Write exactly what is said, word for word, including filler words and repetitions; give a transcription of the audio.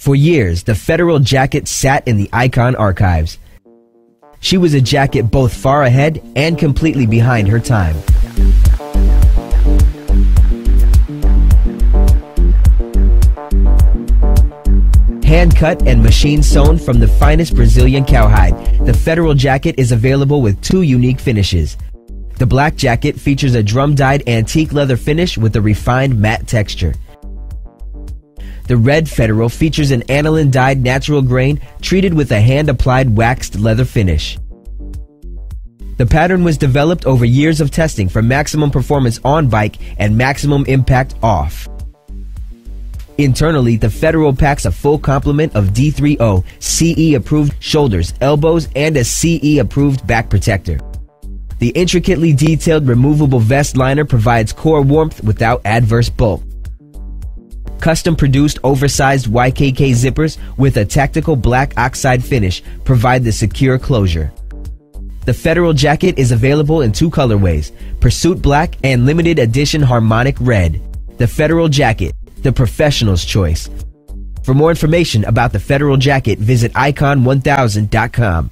For years, the Federal jacket sat in the ICON archives. She was a jacket both far ahead and completely behind her time. Hand-cut and machine-sewn from the finest Brazilian cowhide, the Federal jacket is available with two unique finishes. The black jacket features a drum-dyed antique leather finish with a refined matte texture. The red Federal features an aniline-dyed natural grain treated with a hand-applied waxed leather finish. The pattern was developed over years of testing for maximum performance on bike and maximum impact off. Internally, the Federal packs a full complement of D three O, C E-approved shoulders, elbows, and a C E-approved back protector. The intricately detailed removable vest liner provides core warmth without adverse bulk. Custom-produced oversized Y K K zippers with a tactical black oxide finish provide the secure closure. The Federal jacket is available in two colorways, Pursuit Black and Limited Edition Harmonic Red. The Federal jacket, the professional's choice. For more information about the Federal jacket, visit icon one thousand dot com.